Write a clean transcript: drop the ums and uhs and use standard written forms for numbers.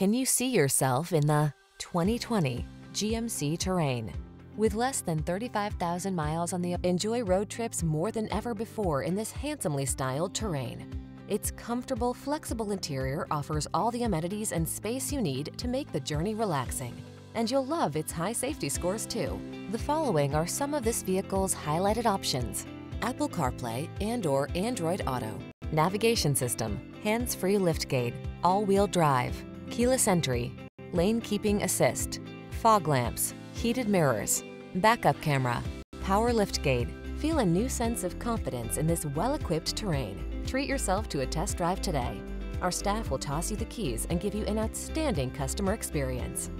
Can you see yourself in the 2020 GMC Terrain? With less than 35,000 miles on the enjoy road trips more than ever before in this handsomely styled Terrain. Its comfortable, flexible interior offers all the amenities and space you need to make the journey relaxing. And you'll love its high safety scores too. The following are some of this vehicle's highlighted options: Apple CarPlay and/or Android Auto, navigation system, hands-free liftgate, all-wheel drive, keyless entry, lane keeping assist, fog lamps, heated mirrors, backup camera, power liftgate. Feel a new sense of confidence in this well-equipped Terrain. Treat yourself to a test drive today. Our staff will toss you the keys and give you an outstanding customer experience.